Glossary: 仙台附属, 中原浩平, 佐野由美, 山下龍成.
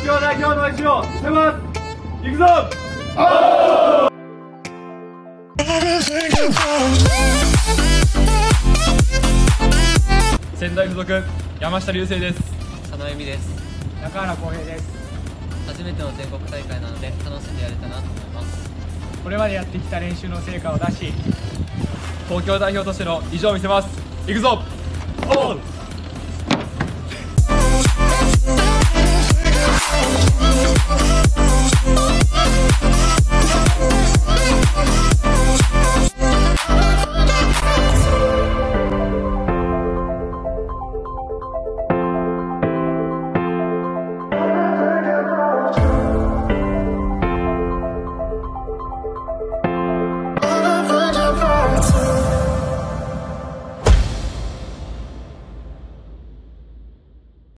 東京代表の意地を見せます。いくぞ。仙台附属山下龍成です。佐野由美です。中原浩平です。初めての全国大会なので楽しんでやれたなと思います。これまでやってきた練習の成果を出し、東京代表としての意地を見せます。いくぞ。おう。